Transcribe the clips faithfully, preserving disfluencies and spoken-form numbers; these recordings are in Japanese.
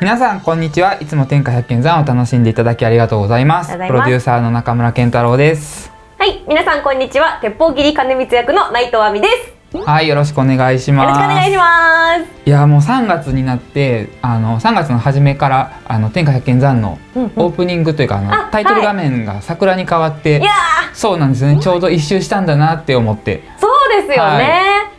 皆さんこんにちは。いつも天下百見山を楽しんでいただきありがとうございます。プロデューサーの中村健太郎です。はい、皆さんこんにちは。鉄砲斬り兼光役の内藤亜美です。はい、よろしくお願いします。よろしくお願いします。いやもうさんがつになって、あのさんがつの初めからあの天下百見山のオープニングというか、うん、あのタイトル画面が桜に変わって、はい、そうなんですね。ちょうど一周したんだなって思って。そうですよね。は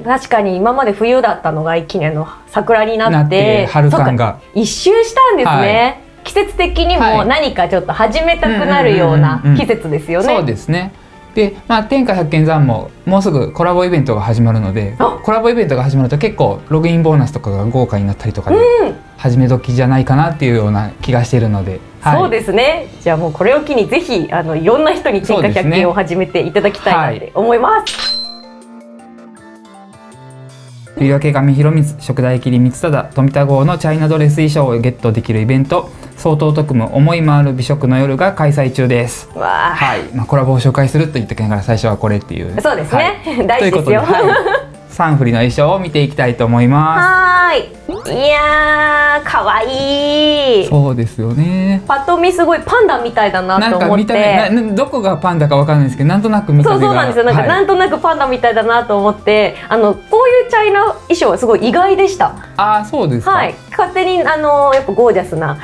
い、確かに今まで冬だったのが一気にあの桜になって春感が一周したんですね。はい、季節的にも何かちょっと始めたくなるような季節ですよね。そうですね。で、まあ、天下百見山ももうすぐコラボイベントが始まるので、コラボイベントが始まると結構ログインボーナスとかが豪華になったりとかで、うん、始め時じゃないかなっていうような気がしているので、はい、そうですね。じゃあもうこれを機にぜひあのいろんな人に天下百見を始めていただきたいなって思います。夕焼け神弘光、食代切り光忠、富田郷のチャイナドレス衣装をゲットできるイベント「総統特務思い回る美食の夜」が開催中です。はい、まあ、コラボを紹介すると言ってきながら最初はこれっていう、そうですね、はい、大事ですよ。サンフリの衣装を見ていきたいと思います。はい、いやーかわいい。そうですよね。パッと見すごいパンダみたいだなと思って、どこがパンダかわからないんですけど、なんとなく見た目が、そうそうなんですよ、なんか、はい、なんとなくパンダみたいだなと思って、あのこういうチャイナ衣装はすごい意外でした。あー、そうですか。はい、勝手にあのやっぱゴージャスな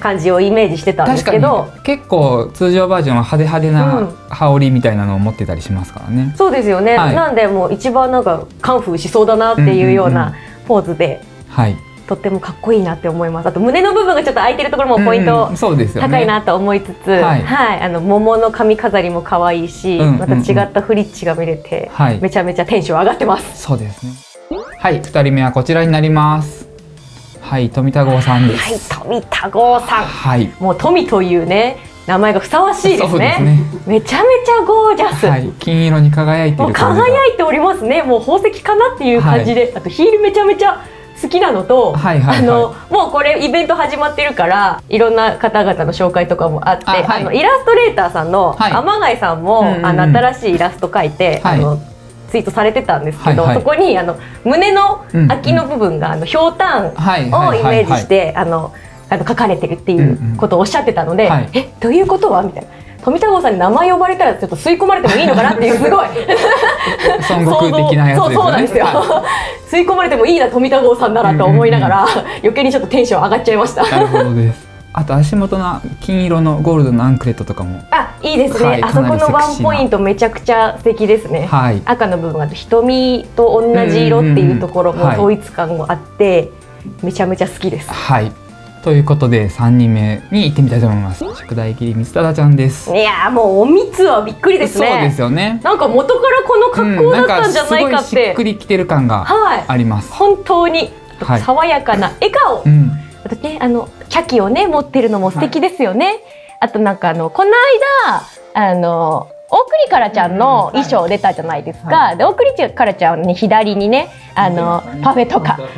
感じをイメージしてたんですけど、確かに結構通常バージョンは派手派手な羽織みたいなのを持ってたりしますからね。うん、そうですよね。はい、なんでもう一番なんかカンフーしそうだなっていうようなポーズで、とってもかっこいいなって思います。あと胸の部分がちょっと空いてるところもポイント高いなと思いつつ、あの桃の髪飾りも可愛いし、また違ったフリッチが見れて、はい、めちゃめちゃテンション上がってます。そうですね。はい、ふたりめはこちらになります。はい、富田郷さんです。はい、富田郷さん。はい、もう富というね、名前がふさわしいですね。すねめちゃめちゃゴージャス。はい、金色に輝いている。輝いておりますね。もう宝石かなっていう感じで、はい、あとヒールめちゃめちゃ好きなのと、あのもうこれイベント始まってるからいろんな方々の紹介とかもあって、あ、はい、あのイラストレーターさんの天貝さんも、はい、あの新しいイラスト描いて、はい、あのツイートされてたんですけど、はい、はい、そこにあの胸の空きの部分があのひょうたんをイメージしてあのあの書かれてるっていうことをおっしゃってたので、え、どういうことはみたいな。富田郷さんに名前呼ばれたらちょっと吸い込まれてもいいのかなっていう、すごい孫悟空的なやつですよね。そうそうなんですよ。吸い込まれてもいいな富田郷さんならと思いながら、余計にちょっとテンション上がっちゃいました。なるほどです。あと足元の金色のゴールドのアンクレットとかも、あ、いいですね。あそこのワンポイントめちゃくちゃ素敵ですね。赤の部分は瞳と同じ色っていうところも統一感もあってめちゃめちゃ好きです。はい、ということでさんにんめに行ってみたいと思います。食代切り光忠ちゃんです。いやーもうお蜜はびっくりですね。そうですよね。なんか元からこの格好だったんじゃないかって。うん、なんかすごいしっくりきてる感があります。はい、本当に爽やかな笑顔。はい、うん、あとね、あのキャキをね持ってるのも素敵ですよね。はい、あとなんかあのこの間あの大栗からちゃんの衣装出たじゃないですか。はい、で大栗からちゃんに左にねあのパフェとかそう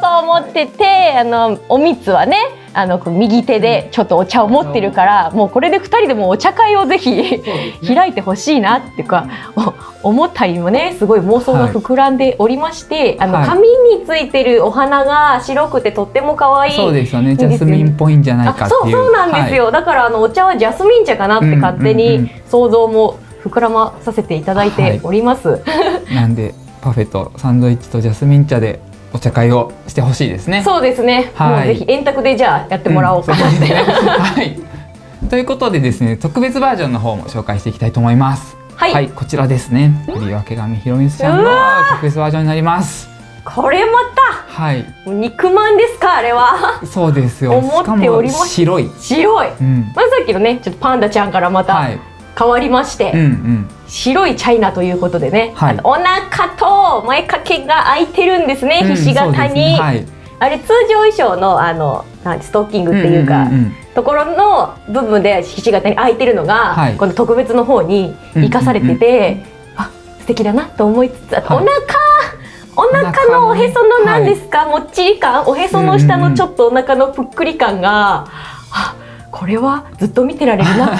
そう持ってて、あのおみつはねあの右手でちょっとお茶を持ってるから、もうこれでふたりでもお茶会をぜひ開いてほしいなっていうか思ったりもね、すごい妄想が膨らんでおりまして、あの髪についてるお花が白くてとっても可愛い。そうですよね。ジャスミンっぽいんじゃないかっていう。そうそうなんですよ。だからあのお茶はジャスミン茶かなって勝手に想像も膨らまさせていただいております。なんでパフェとサンドイッチとジャスミン茶でお茶会をしてほしいですね。そうですね。はい、もうぜひ円卓でじゃあやってもらおうかなって、うん、ね。はい。ということでですね、特別バージョンの方も紹介していきたいと思います。はい、はい、こちらですね。夕焼け神弘光ちゃんの特別バージョンになります。これまた。はい。肉まんですかあれは。そうですよ。思っております。白い。白い。うん、まあさっきのね、ちょっとパンダちゃんからまた、はい、変わりまして、うんうん、白いチャイナということでね、はい、あとお腹と前掛けが開いてるんですね、うん、ひし形に、はい、あれ通常衣装のあのストッキングっていうかところの部分でひし形に開いてるのが、はい、この特別の方に生かされてて、あ、素敵だなと思いつつ、あとお腹、はい、お腹のおへその何ですか、はい、もっちり感、おへその下のちょっとお腹のぷっくり感が、うんうん、あ、これはずっと見てられるなっ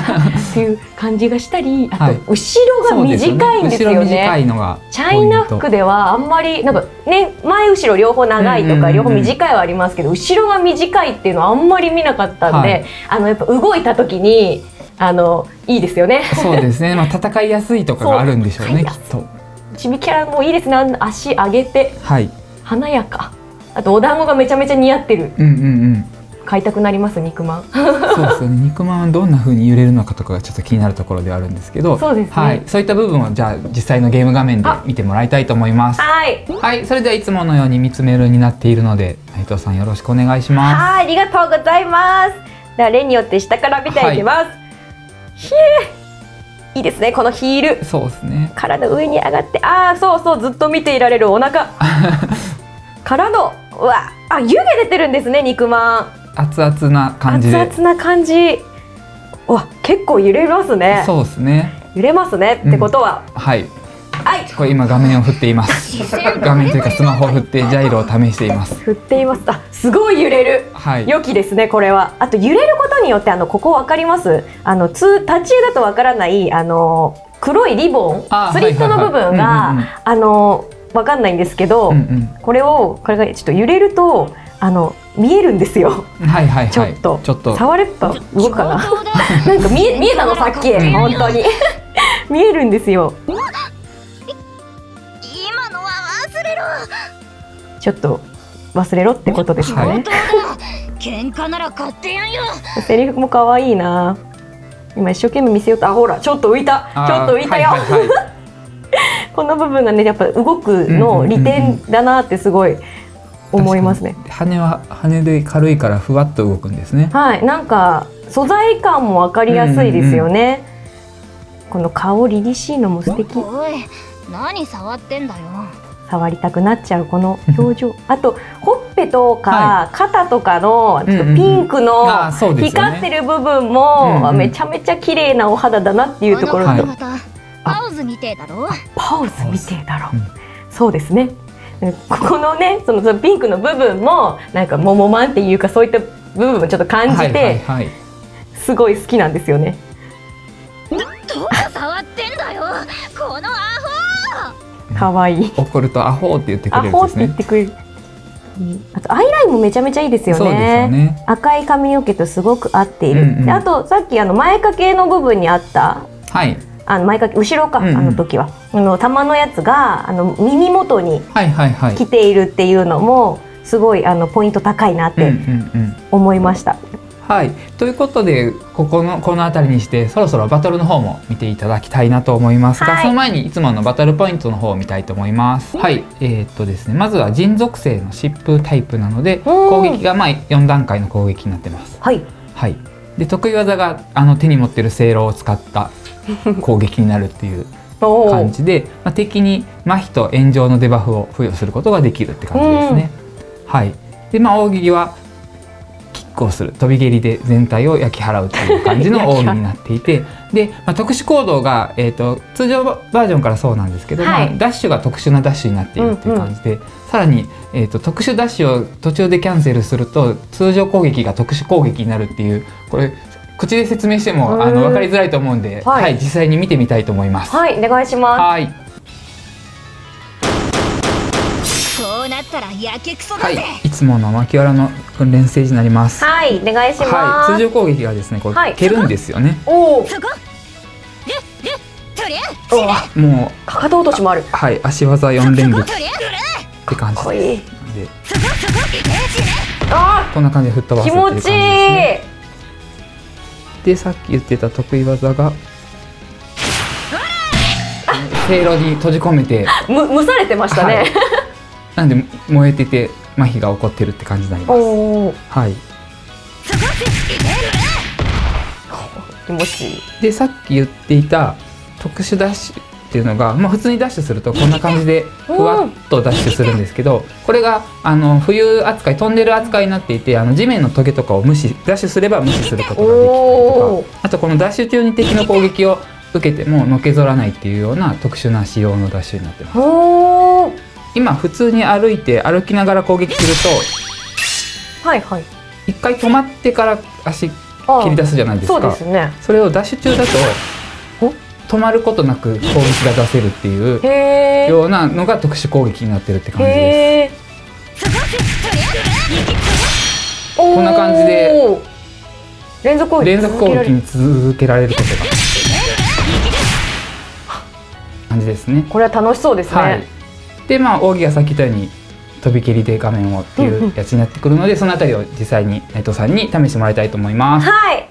ていう感じがしたり、あと後ろが短いんですよね。はい、そうですよね。後ろ短いのがチャイナ服ではあんまりなんかね、前後ろ両方長いとか両方短いはありますけど、後ろが短いっていうのはあんまり見なかったんで、はい、あのやっぱ動いた時にあのいいですよね。そうですね。まあ戦いやすいとかがあるんでしょうね。きっと。チビキャラもいいですね。足上げて、はい、華やか。あとお団子がめちゃめちゃ似合ってる。うんうんうん。買いたくなります肉まん。そうですね。肉まんはどんな風に揺れるのかとかがちょっと気になるところではあるんですけど、そうですね。はい。そういった部分をじゃあ実際のゲーム画面で見てもらいたいと思います。はい。はい。それではいつものように見つめるになっているので、内藤さんよろしくお願いします。はい。ありがとうございます。では例によって下から見ていきます。はい、ひえ。いいですね。このヒール。そうですね。体上に上がって、ああそうそうずっと見ていられるお腹。からのうわあ湯気出てるんですね肉まん。熱々な感じで。熱々な感じ。わ、結構揺れますね。そうですね。揺れますね。ってことは。うん、はい。はい。これ今画面を振っています。画面というかスマホを振ってジャイロを試しています。振っています。あ、すごい揺れる。はい。良きですねこれは。あと揺れることによってあのここわかります。あのつ立ち絵だとわからないあの黒いリボンスリットの部分があのわかんないんですけど、うんうん、これをこれがちょっと揺れるとあの。見えるんですよ。はいはいはい。ちょっとちょっと触れば動くかな。なんか見え見えたのさっき本当に見えるんですよ。今のは忘れろ。ちょっと忘れろってことですかね。喧嘩なら買ってやんよ。セリフも可愛いな。今一生懸命見せようと、あほらちょっと浮いたちょっと浮いたよ。この部分がねやっぱ動くの利点だなってすごい。思いますね。羽は羽で軽いからふわっと動くんですね。はい、なんか素材感もわかりやすいですよね。この顔凛々しいのも素敵。おい、何触ってんだよ。触りたくなっちゃうこの表情。あとほっぺとか肩とかのちょっとピンクの光ってる部分もめちゃめちゃ綺麗なお肌だなっていうところと。パウズみてえだろ。パウズみてえだろ。そうですね。ここのね、そのそのピンクの部分もなんかももまんっていうかそういった部分もちょっと感じてすごい好きなんですよね。どこ触ってんだよこのアホ。可愛い。怒るとアホって言ってくれるんですね。アホって言ってくれる。あとアイラインもめちゃめちゃいいですよね。そうですよね。赤い髪の毛とすごく合っている。うんうん、であとさっきあの前掛けの部分にあった。はい。あの前掛け後ろか、うん、あの時はあの玉のやつがあの耳元に来ているっていうのもすごいあのポイント高いなって思いました。はい、ということでここのこの辺りにしてそろそろバトルの方も見ていただきたいなと思いますが、はい、その前にいつものバトルポイントの方を見たいと思います。はい、えー、っとですね、まずは人属性の疾風タイプなので攻撃がまあよん段階の攻撃になってます。はい、はい、で得意技があの手に持ってるせいろを使った攻撃になるっていう感じで、まあ、敵に麻痺と炎上のデバフを付与することができるって感じですね。うん、はい。でまあ大喜利はキックをする飛び蹴りで全体を焼き払うという感じの大喜利になっていてで、まあ、特殊行動が、えー、と通常バージョンからそうなんですけど、はい、まあ、ダッシュが特殊なダッシュになっているっていう感じで、うんうん、さらに、えー、と特殊ダッシュを途中でキャンセルすると通常攻撃が特殊攻撃になるっていうこれ口で説明してもあの分かりづらいと思うんで、はい、はい、実際に見てみたいと思います。はい、お願いします。はい。こうなったらやけくそだぜ。はい、いつものマキワラの訓練ステージになります。はい、お願いします。はい、通常攻撃がですね、こう、はい、蹴るんですよね。おお。もうかかと落としもある。はい、足技よん連撃って感じです。かっこいい。で、ああ、こんな感じで吹っ飛ばすっていう感じですね。気持ちいい。でさっき言ってた得意技がせいろに閉じ込めてむ蒸されてましたね、はい、なんで燃えてて麻痺が起こってるって感じになります。はい、気持ちいい。でさっき言っていた特殊ダッシュっていうのが、まあ、普通にダッシュするとこんな感じでふわっとダッシュするんですけどこれがあの冬扱い飛んでる扱いになっていてあの地面のトゲとかを無視ダッシュすれば無視することができたりとかあとこのダッシュ中に敵の攻撃を受けてものけぞらないっていうような特殊な仕様のダッシュになってます。今普通に歩いて歩きながら攻撃すると、はいはい、一回止まってから足切り出すじゃないですか。そうですね。それをダッシュ中だと止まることなく攻撃が出せるっていうようなのが特殊攻撃になってるって感じです。こんな感じで連続攻撃に続けられることが感じですね。これは楽しそうですね、はい、でまあ奥義がさっき言ったように飛び蹴りで画面をっていうやつになってくるので、そのあたりを実際に内藤さんに試してもらいたいと思います。はい。こ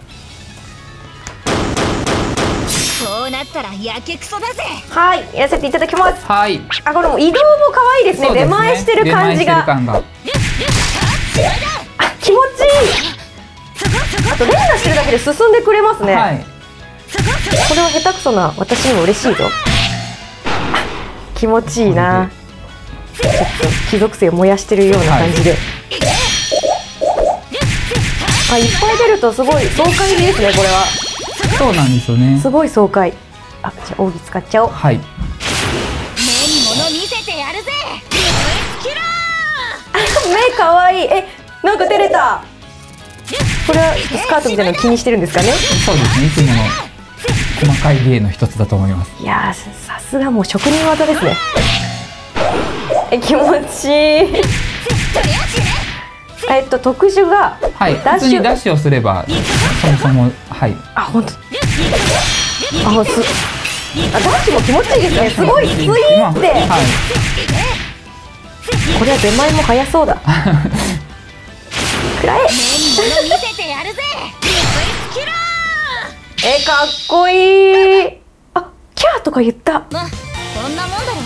うなったらやけくそだぜ。はい、やらせていただきます。はい。あ、これも移動も可愛いですね。出前してる感じが。あ、気持ちいい。あと連打してるだけで進んでくれますね。はい。これは下手くそな私にも嬉しいぞ。気持ちいいな。ちょっと火属性を燃やしてるような感じで、はい、あ、いっぱい出るとすごい爽快ですね。これはそうなんですよね。すごい爽快。あ、じゃあ奥義使っちゃおう。はい、目に物見せてやるぜ。目かわいい。え、なんか照れた。これはスカートみたいなの気にしてるんですかね。そうですね、いつもの細かい芸の一つだと思います。いやー、さすがもう職人技ですね。気持ちいい。えっと特殊がダッシュ、はい、ダッシュをすればそもそも、はい、あ、本当、あ、す、あ、ダッシュも気持ちいいですね。すごいスイーって、はい、これは出前も速そうだ。くらえ。え、かっこいい。あ、キャーとか言った。ま、そんなもんだろう。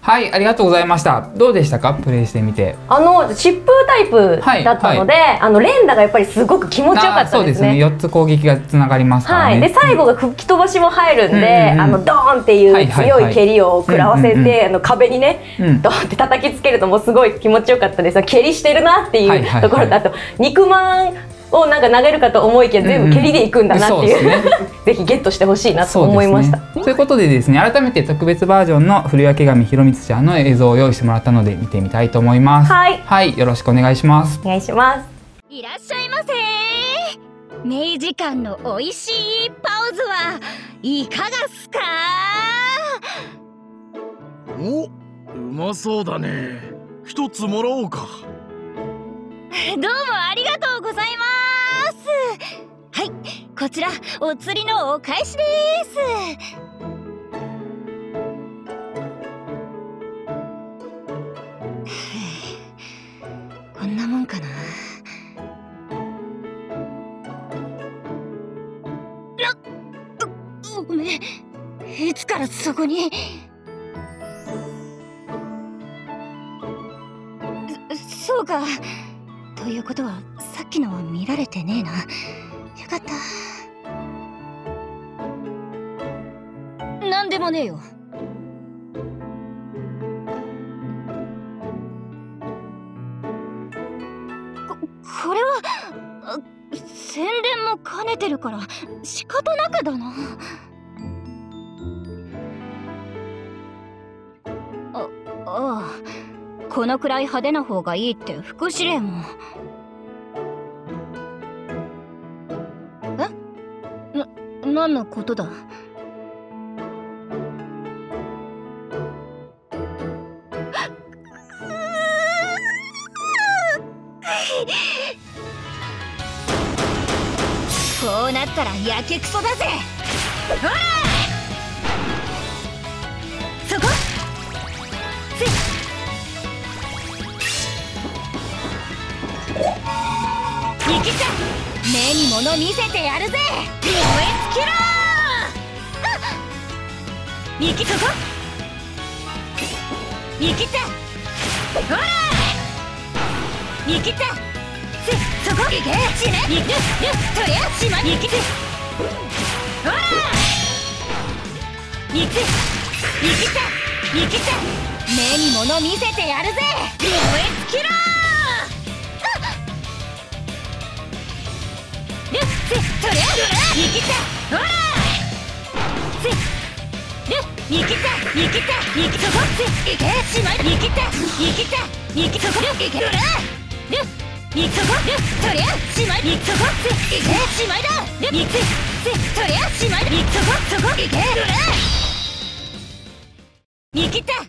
はい、ありがとうございました。どうでしたか、プレイしてみて。あの疾風タイプだったので、はいはい、あの連打がやっぱりすごく気持ちよかったですね。そうですね。四つ攻撃がつながりますからね。はい。で最後が吹き飛ばしも入るんで、あのドーンっていう強い蹴りを食らわせて、あの壁にね、うん、ドーンって叩きつけるともうすごい気持ちよかったです。蹴りしてるなっていうところと、あと肉まんをなんか投げるかと思いきや全部蹴りでいくんだなっていう、うん、ぜひゲットしてほしいなと思いました。ね、ということでですね、改めて特別バージョンの古谷神弘光ちゃんの映像を用意してもらったので見てみたいと思います。はい、はい、よろしくお願いします。お願いします。いらっしゃいませ。明治館の美味しいパオズはいかがすか。お、うまそうだね。一つもらおうか。どうもありがとうございます。はい、こちらお釣りのお返しです。こんなもんかな。あっ、ごめん、いつからそこに。そうか。ということはさっきのは見られてねえな。よかった。なんでもねえよ。ここれは宣伝も兼ねてるから仕方なくだな。あああ、このくらい派手な方がいいって副司令も。何のことだ。こうなったらやけくそだぜ。ほら、そこ。行きた。目に物見せてやるぜ。燃え尽きろ。行きそこ。行きた。ほら。行きた。せ、そこ。行け。死ね。行く。とりゃ、しま。行きて。ほら。行く。行きた。行きた。目に物見せてやるぜ。燃え尽きろ。せ、とりゃ。行きた。ほら。せ。行きた、行きた、行きそこ、行け、しまい、行きた、行きた、行きそこ、行け、ほら、見切った。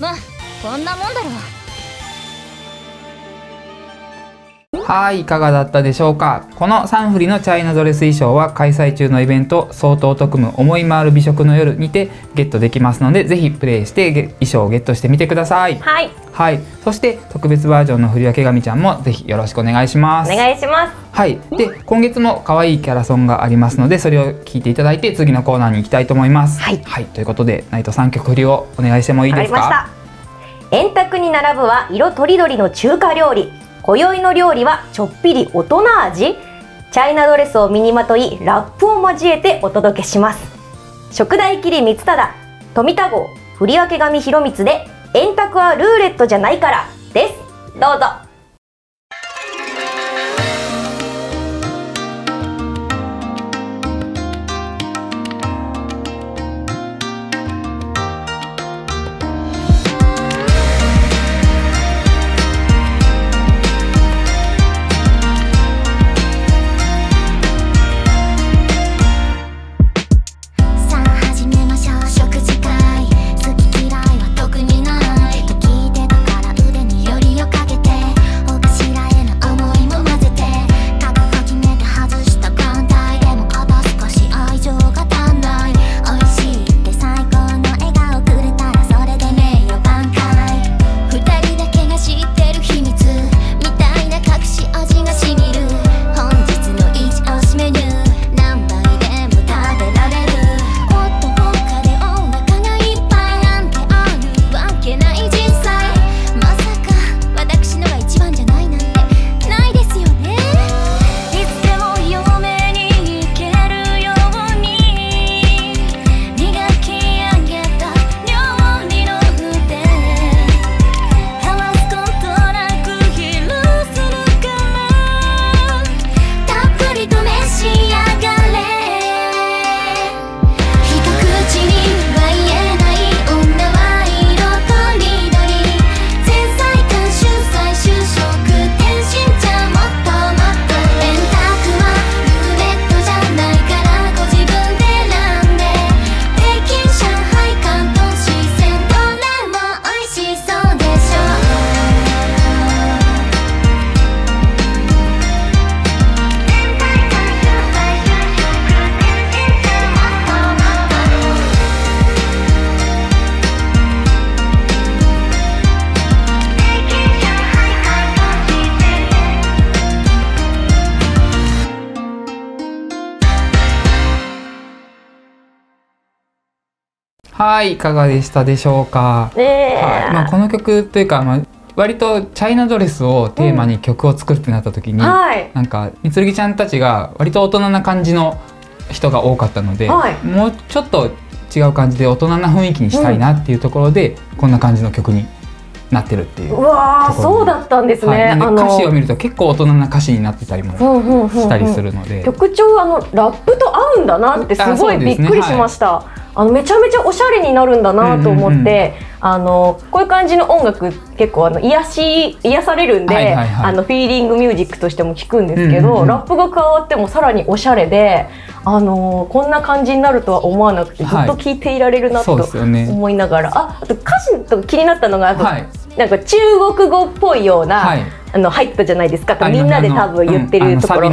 まあこんなもんだろう。はい、いかがだったでしょうか。このサンフリのチャイナドレス衣装は開催中のイベント「総統特務思い回る美食の夜」にてゲットできますので、ぜひプレイして衣装をゲットしてみてください。はい、はい、そして特別バージョンの振り分け神ちゃんもぜひよろしくお願いします。お願いします。はい、で今月も可愛いキャラソンがありますので、それを聞いていただいて次のコーナーに行きたいと思います。はい、はい、ということでナイトさんきょく振りをお願いしてもいいですか。円卓に並ぶは色とりどりの中華料理。今宵の料理はちょっぴり大人味。チャイナドレスを身にまとい、ラップを交えてお届けします。食代切り光忠、富田号、振り分け神弘光で、円卓はルーレットじゃないからです。どうぞ。はい、いかがでしたでしょうか。えーはいまあ、この曲というか、まあ、割とチャイナドレスをテーマに曲を作るってなった時に、うんはい、なんかみつるぎちゃんたちが割と大人な感じの人が多かったので、はい、もうちょっと違う感じで大人な雰囲気にしたいなっていうところで、うん、こんな感じの曲になってるっていう。うわー、そうだったんですね。はい、なんで歌詞を見ると結構大人な歌詞になってたりもしたりするので、曲調あのラップと合うんだなってすごいびっくりしました。あのめちゃめちゃおしゃれになるんだなと思って、あのこういう感じの音楽結構あの癒し癒されるんで、あのフィーリングミュージックとしても聴くんですけど、ラップが加わってもさらにおしゃれで、あのこんな感じになるとは思わなくてずっと聴いていられるなと思いながら、あ、あと歌詞と気になったのがあと、なんか中国語っぽいような。あの入ったじゃないですか。みんなで多分言ってるところ。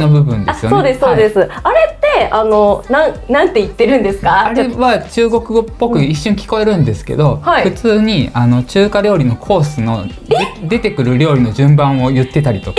あ、そうですそうです。あれってあのなんなんて言ってるんですか。あれは中国語っぽく一瞬聞こえるんですけど、普通にあの中華料理のコースの出てくる料理の順番を言ってたりとか。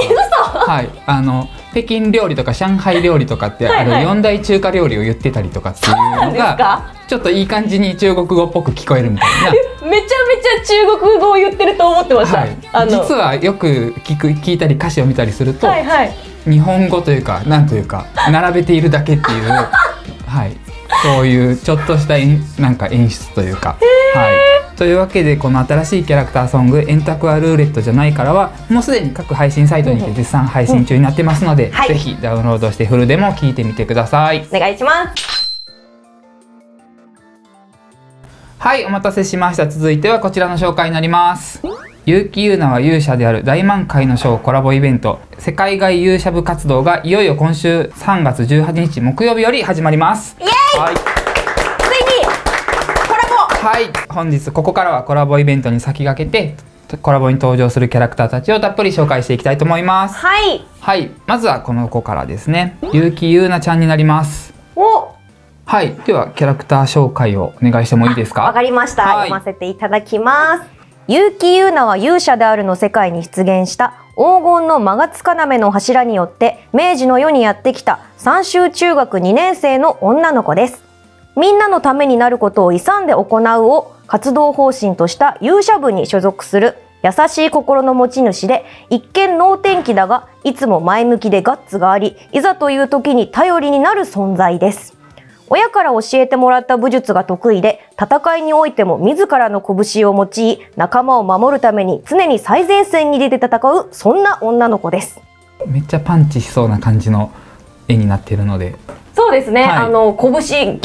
はい。あの北京料理とか上海料理とかってある四大中華料理を言ってたりとかっていうのがちょっといい感じに中国語っぽく聞こえるみたいな。めちゃめちゃ中国語を言ってると思ってました。実はよく聞く。聞いたり歌詞を見たりすると、はい、はい、日本語というかなんというか並べているだけっていうはいそういうちょっとしたなんか演出というか、はい、というわけでこの新しいキャラクターソング「円卓はルーレットじゃないから」はもうすでに各配信サイトにて絶賛配信中になってますので、是非、うん、ダウンロードしてフルでも聴いてみてください。お願いします。はい、お待たせしました。続いてはこちらの紹介になります。結城優奈は勇者である大満開の章コラボイベント世界外勇者部活動がいよいよ今週さんがつじゅうはちにち木曜日より始まります。イエーイ、はい、ついにコラボ。はい、本日ここからはコラボイベントに先駆けてコラボに登場するキャラクターたちをたっぷり紹介していきたいと思います。はい。はい、まずはこの子からですね。結城優奈ちゃんになります。お。はい、ではキャラクター紹介をお願いしてもいいですか。わかりました。はい、読ませていただきます。結城優奈は勇者であるの世界に出現した黄金のマガツカナメの柱によって明治の世にやってきた三州中学にねんせいの女の子です。みんなのためになることを勇んで行うを活動方針とした勇者部に所属する優しい心の持ち主で、一見能天気だがいつも前向きでガッツがあり、いざという時に頼りになる存在です。親から教えてもらった武術が得意で、戦いにおいても自らの拳を用い、仲間を守るために常に最前線に出て戦う、そんな女の子です。めっちゃパンチしそうな感じの絵になっているので。そうですね。はい、あの拳ギ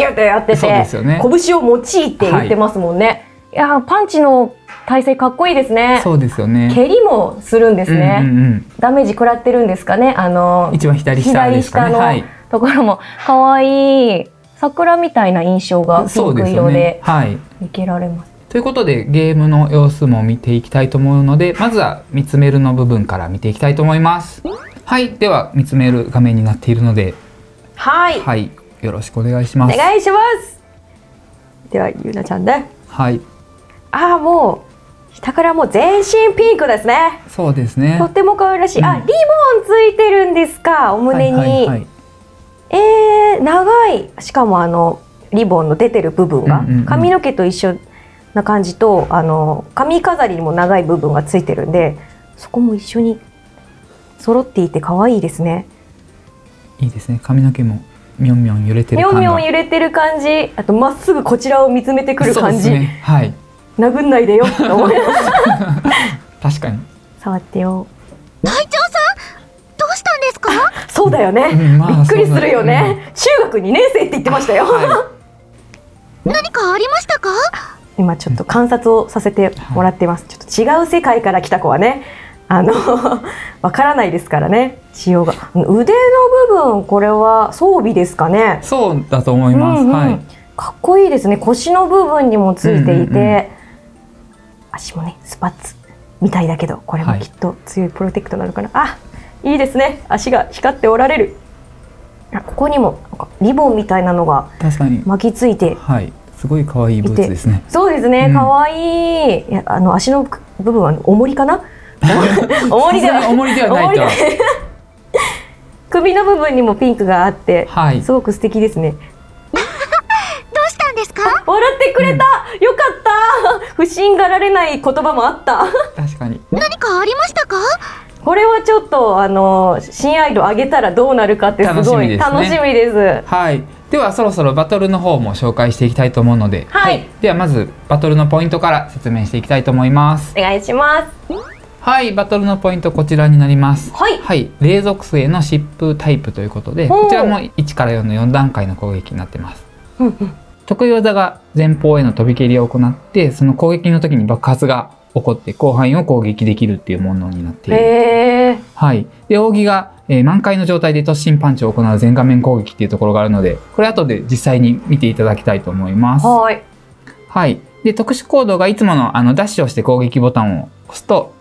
ュッてやってて、ね、拳を用いって言ってますもんね。はい、いやパンチの体勢かっこいいですね。そうですよね。蹴りもするんですね。うんうんうん、ダメージ食らってるんですかね。あの一番左下ですかね。左下のところも可愛い。桜みたいな印象がピンク色で見受けられます。ということでゲームの様子も見ていきたいと思うので、まずは見つめるの部分から見ていきたいと思います。はい、では見つめる画面になっているので、はい、はい、よろしくお願いします。お願いします。ではゆうなちゃんで、はい。ああもう下からもう全身ピンクですね。そうですね。とっても可愛らしい。うん、あ、リボンついてるんですか、お胸に。はいはいはい、えー、長い、しかもあのリボンの出てる部分が髪の毛と一緒な感じと、あの髪飾りにも長い部分がついてるんで、そこも一緒に揃っていて可愛いですね。いいですね。髪の毛もみょんみょん揺れてる感じ、みょんみょん揺れてる感じ、あとまっすぐこちらを見つめてくる感じ、ね、はい、殴んないでよって思います。確かに触ってよ。そうだよね、うん、まあ、びっくりするよね、うん、中学にねんせいって言ってましたよ、はい、何かありましたか。今ちょっと観察をさせてもらってます、はい、ちょっと違う世界から来た子はね、あのわからないですからね。仕様が腕の部分、これは装備ですかね。そうだと思います、うん、うん、はい、かっこいいですね。腰の部分にもついていて、足もねスパッツみたいだけど、これもきっと強いプロテクトなのかな、はい、あ、いいですね。足が光っておられる。ここにもなんかリボンみたいなのが巻きついて、はい、すごい可愛いブーツですね。そうですね、可愛い。いや、あの足の部分は重りかな。重りでは重りではないと。首の部分にもピンクがあって、はい、すごく素敵ですね。どうしたんですか。笑ってくれた。うん、よかった。不審がられない言葉もあった。確かに。何かありましたか。これはちょっとあの親愛度上げたらどうなるかってすごい楽しみですね。はい。ではそろそろバトルの方も紹介していきたいと思うので、はい、はい。ではまずバトルのポイントから説明していきたいと思います。お願いします。はい、バトルのポイントこちらになります。はい。はい、霊属性の疾風タイプということで、こちらもいちからよんのよんだんかいの攻撃になってます。うんうん。得意技が前方への飛び蹴りを行って、その攻撃の時に爆発が起こって広範囲を攻撃できるっていうものになっている。えー、はい。で、扇が、えー、満開の状態で突進パンチを行う全画面攻撃っていうところがあるので、これ後で実際に見ていただきたいと思います。はい。はい。で、特殊行動がいつものあのダッシュをして攻撃ボタンを押すと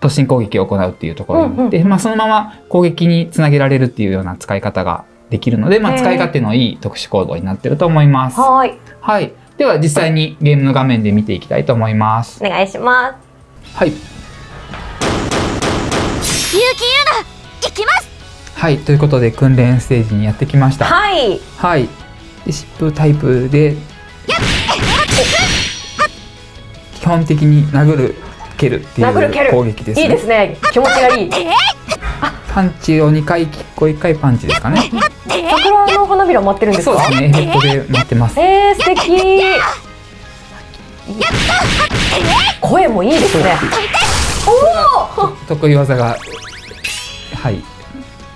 突進攻撃を行うっていうところになって、うんうん、まあそのまま攻撃につなげられるっていうような使い方ができるので、まあ使い勝手のいい特殊行動になってると思います。はい。はい。では実際にゲームの画面で見ていきたいと思います。お願いします。はい。結城優奈、行きます。はい、ということで訓練ステージにやってきました。はい。はい。で、疾風タイプで基本的に殴る蹴るっていう攻撃ですね。いいですね。気持ちがいい。パンチをにかいキックをいっかいパンチですかね。桜の花びらを待ってるんですか。そうですね。ヘッドで待ってます。えー、素敵。声もいいですね。おお。得意技が、はい。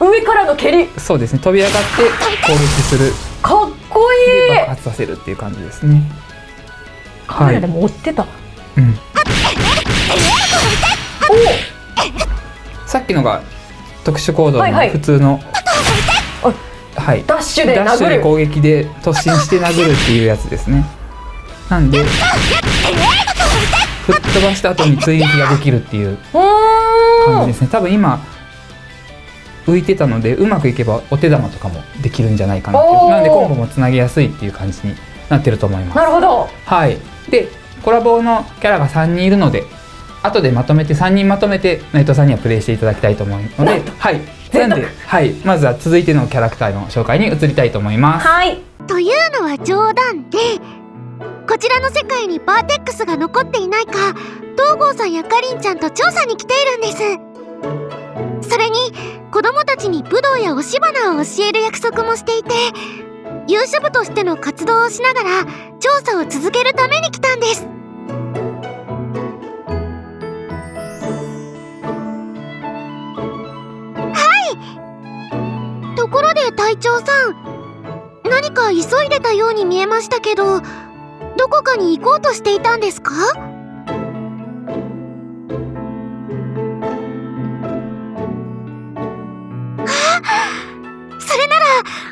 上からの蹴り。そうですね。飛び上がって攻撃する。かっこいい。爆発させるっていう感じですね。カメラでも追ってた。うん。さっきのが特殊行動の普通の、はい、ダッシュで殴る、攻撃で突進して殴るっていうやつですね。なんで吹っ飛ばした後に追撃ができるっていう感じですね。多分今浮いてたので、うまくいけばお手玉とかもできるんじゃないかなっていう。なのでコンボもつなげやすいっていう感じになってると思います。なるほど。はい。でコラボのキャラがさんにんいるので、後でまとめてさんにんまとめて内藤さんにはプレイしていただきたいと思うので、はい。なんで、はい、まずは続いてのキャラクターの紹介に移りたいと思います。はい。というのは冗談で、こちらの世界にバーテックスが残っていないか、東郷さんやかりんちゃんと調査に来ているんです。それに子供たちに武道や押し花を教える約束もしていて、勇者部としての活動をしながら調査を続けるために来たんです。はい。ところで隊長さん、何か急いでたように見えましたけど、どこかに行こうとしていたんですか？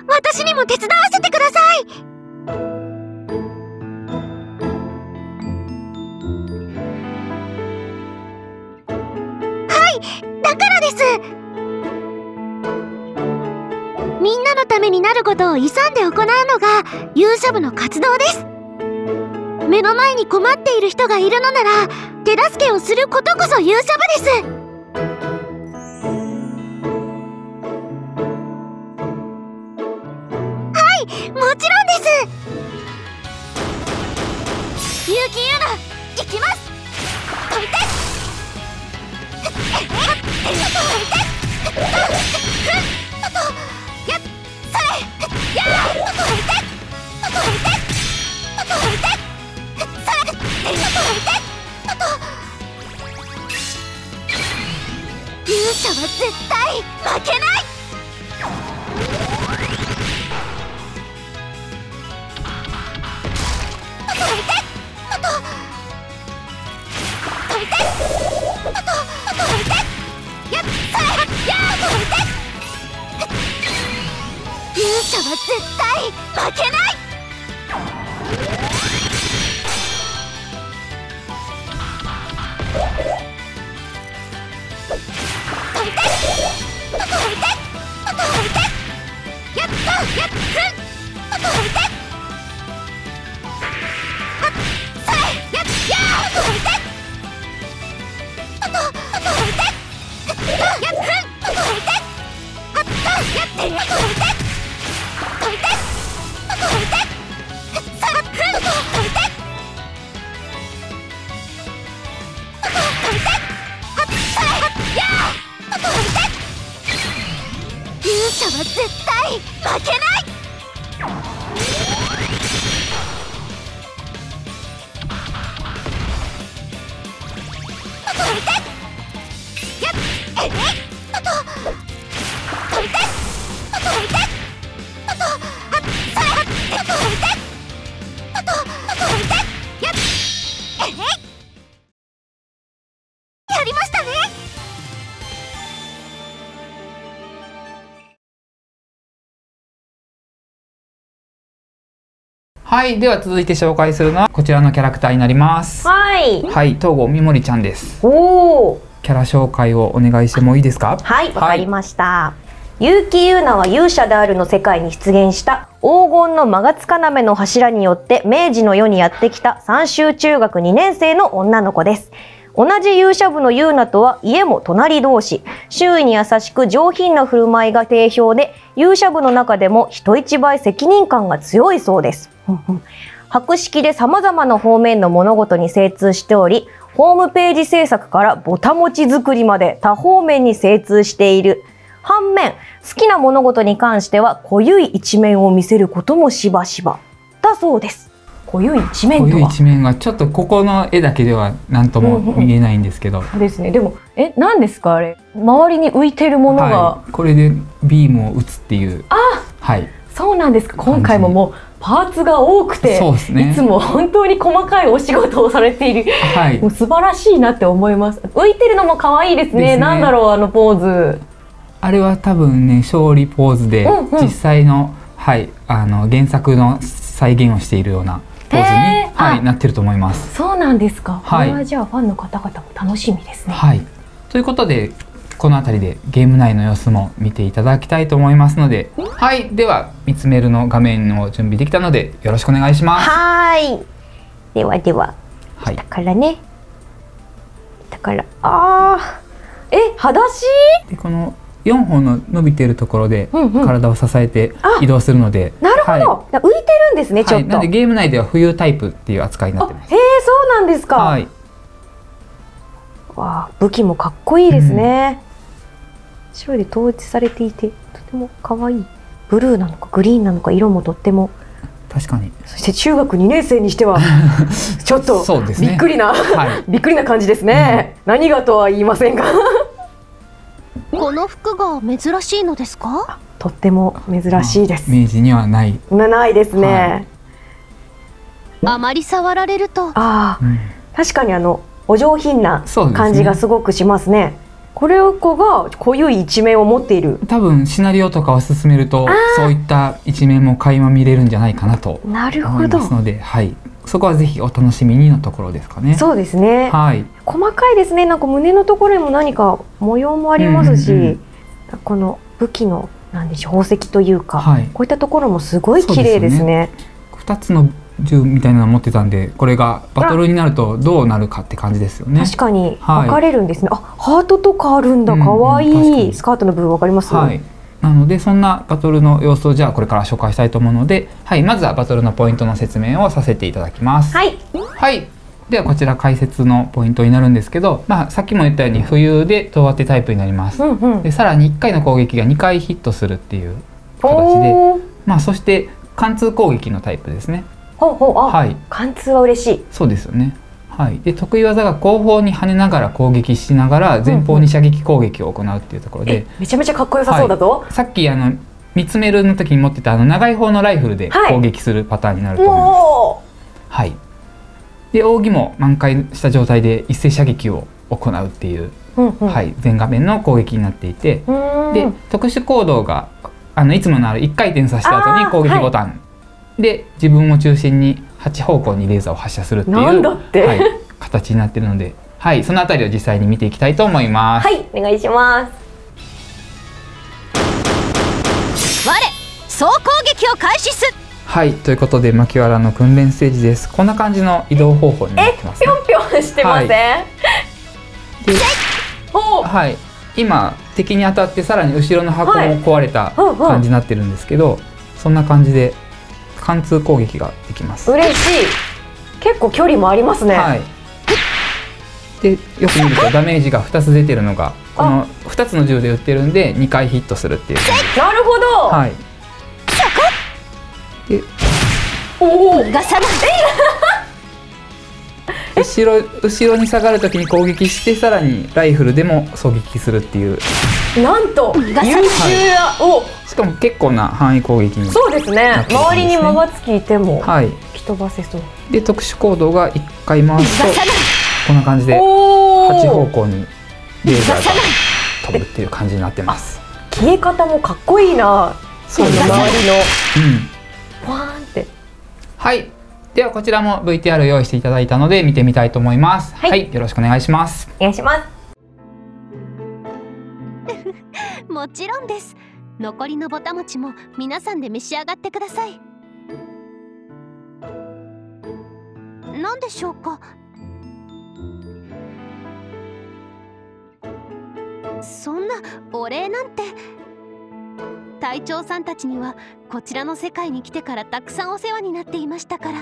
私にも手伝わせてください。はい、だからです。みんなのためになることを勇んで行うのが勇者部の活動です。目の前に困っている人がいるのなら手助けをすることこそ勇者部です。もちろんです。結城優奈、行きます。飛びて飛びて飛びてやっそれやー飛びて飛びて飛びてそれ飛びて勇者は絶対負けない。はい、では続いて紹介するのはこちらのキャラクターになります。はい。はい、東郷みもりちゃんです。おお。キャラ紹介をお願いしてもいいですか？はい、わかりました。結城優奈は勇者であるの世界に出現した黄金のマガツカナメの柱によって明治の世にやってきた三州中学にねん生の女の子です。同じ勇者部の優奈とは家も隣同士、周囲に優しく上品な振る舞いが定評で、勇者部の中でも人一倍責任感が強いそうです。博識で様々な方面の物事に精通しており、ホームページ制作からぼたもち作りまで多方面に精通している。反面、好きな物事に関しては濃ゆい一面を見せることもしばしば。だそうです。濃ゆい一面とは？濃ゆい一面がちょっとここの絵だけでは何とも見えないんですけど。そうですね。でも、え、何ですかあれ。周りに浮いてるものが。はい、これでビームを打つっていう。あ、はい。そうなんですか。今回ももう。パーツが多くて、そうですね、いつも本当に細かいお仕事をされている、はい、もう素晴らしいなって思います。浮いてるのも可愛いですね。ですね、なんだろう、あのポーズ。あれは多分ね、勝利ポーズで、うん、うん、実際の、はい、あの原作の再現をしているようなポーズに、えー、はい、なってると思います。そうなんですか。はい、これはじゃあファンの方々も楽しみですね。はい、ということで、この辺りでゲーム内の様子も見ていただきたいと思いますので、はい、では見つめるの画面を準備できたのでよろしくお願いします。はい。ではでは、はい、下からね。下から、ああ、え、裸足？でこのよんほんの伸びているところで体を支えて移動するので、うんうん、なるほど、はい、浮いてるんですね、ちょっと。はい、なのでゲーム内では浮遊タイプっていう扱いになってます。へえ、そうなんですか。はい。わあ、武器もかっこいいですね。うん、白で統一されていてとても可愛い。ブルーなのかグリーンなのか色もとっても、確かに。そして中学にねんせいにしてはちょっとびっくりな、はい、びっくりな感じですね、うん、何がとは言いませんがこの服が珍しいのですか？とっても珍しいです。明治にはないなないですね、はい、あまり触られるとあ、うん、確かにあのお上品な感じがすごくしますね。これを子がこういう一面を持っている。多分シナリオとかを進めるとそういった一面も垣間見れるんじゃないかなと思いますので、はい、そこはぜひお楽しみにのところですかね。そうですね。はい、細かいですね。なんか胸のところにも何か模様もありますし、この武器のなんでしょう、宝石というか、はい、こういったところもすごい綺麗ですね。ふたつの銃みたいなの持ってたんで、これがバトルになるとどうなるかって感じですよね。確かに分かれるんですね。はい、あ、ハートとかあるんだ、可愛い、うん、うん、スカートの部分分かります、はい、なのでそんなバトルの様子をじゃあこれから紹介したいと思うので、はい、まずはバトルのポイントの説明をさせていただきます。はい、はい、ではこちら解説のポイントになるんですけど、まあ、さっきも言ったように浮遊で遠当てタイプになります。うん、うん、でさらにいっかいの攻撃がにかいヒットするっていう形で、まあ、そして貫通攻撃のタイプですね。はい、貫通は嬉しい。そうですよね。はい、で得意技が後方に跳ねながら攻撃しながら前方に射撃攻撃を行うっていうところで、うん、うん、めちゃめちゃかっこよさそうだぞ。はい、さっきあの見つめるの時に持ってたあの長い方のライフルで攻撃するパターンになると思います。はい、はい、で扇も満開した状態で一斉射撃を行うっていう、うん、うん、はい、全画面の攻撃になっていて、で特殊行動があのいつものあるいっかいてんさせた後に攻撃ボタンで自分を中心にはちほうこうにレーザーを発射するっていう、なんだって、はい、形になっているので、はい、そのあたりを実際に見ていきたいと思います。はい、お願いします。我、総攻撃を開始す。はい、ということで牧原の訓練ステージです。こんな感じの移動方法になってますね。え、ぴょんぴょんしてません？はい、今敵に当たってさらに後ろの箱も壊れた感じになってるんですけど、そんな感じで。貫通攻撃ができます。嬉しい。結構距離もありますね。はい、で、よく見るとダメージがふたつ出てるのがこのふたつの銃で撃ってるんでにかいヒットするっていう。なるほど。はい。で、おお。ガサガサ。後ろ後ろに下がるときに攻撃してさらにライフルでも狙撃するっていう。なんと優秀を、しかも結構な範囲攻撃に、そうですね、周りにまばつきいても吹き飛ばせそうで、特殊行動がいっかい回すとこんな感じではちほうこうにレーザーが飛ぶっていう感じになってます。消え方もかっこいいな。そうですね、周りのポワーンって。はい、ではこちらも ブイティーアール 用意していただいたので見てみたいと思います。はい、よろしくお願いします。お願いします。もちろんです。残りのぼたもちも皆さんで召し上がってください。何でしょうか？そんなお礼なんて。隊長さんたちにはこちらの世界に来てからたくさんお世話になっていましたから。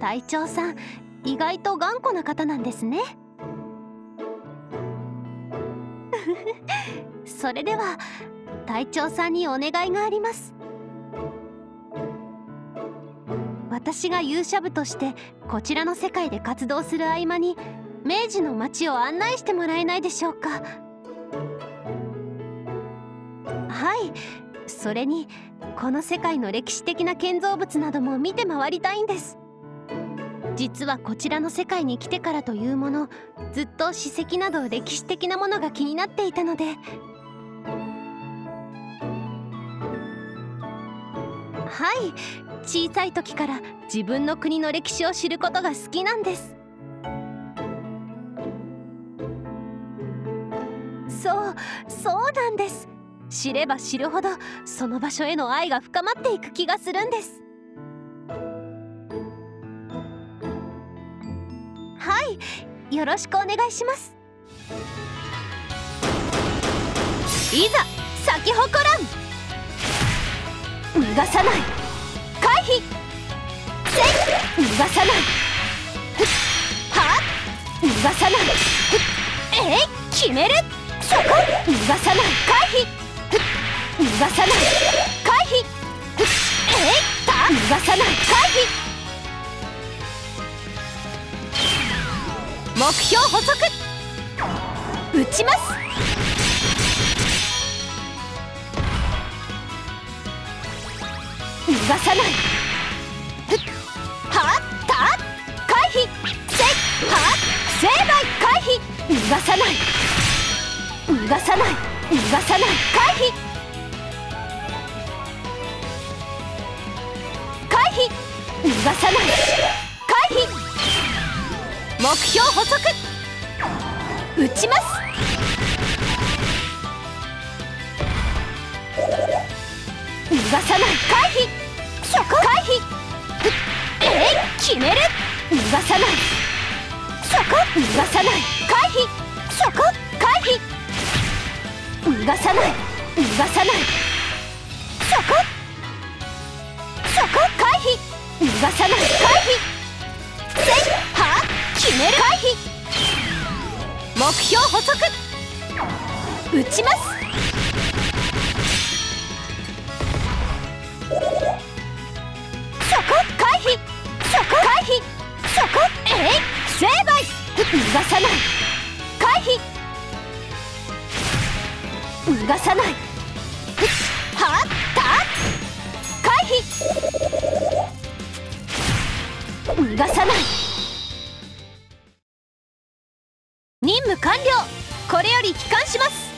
隊長さん、意外と頑固な方なんですね。それでは隊長さんにお願いがあります。私が勇者部としてこちらの世界で活動する合間に明治の街を案内してもらえないでしょうか？はい、それにこの世界の歴史的な建造物なども見て回りたいんです。実はこちらの世界に来てからというもの、ずっと史跡など歴史的なものが気になっていたので。はい、小さい時から自分の国の歴史を知ることが好きなんです。そう、そうなんです。知れば知るほどその場所への愛が深まっていく気がするんです。はい、よろしくお願いします。いざ咲き誇らん。逃がさない。回避。せい。逃がさない。はっ。逃がさない。えい。決める。そこ。逃がさない。回避。逃がさない。回避。えい。た。逃がさない。回避。目標捕捉。撃ちます。逃がさない。はった回避。せい。はっ。成敗。回避。逃がさない。逃がさない。逃がさない。回避。回避。逃がさない。回避。目標捕捉。撃ちます。逃がさない。回避。そこ。回避。えい。決める。逃がさない。そこ。逃がさない。回避。そこ。回避。逃がさない。逃がさない。そこ。そこ。回避。逃がさない。回避。せい。はっ。決める。回避。目標捕捉。撃ちます。そこ。回避。そこ。回避。そこ。えい。成敗。逃がさない。回避。逃がさない。はった。回避。逃がさない。任務完了。これより帰還します。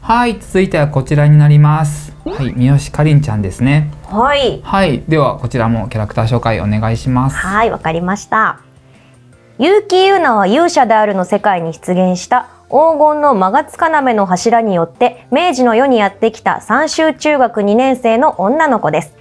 はい、続いてはこちらになります。はい、三好かりんちゃんですね。はい、はい、ではこちらもキャラクター紹介お願いします。はい、わかりました。結城友奈は勇者であるの世界に出現した黄金のマガツカナメの柱によって明治の世にやってきた三州中学にねんせいの女の子です。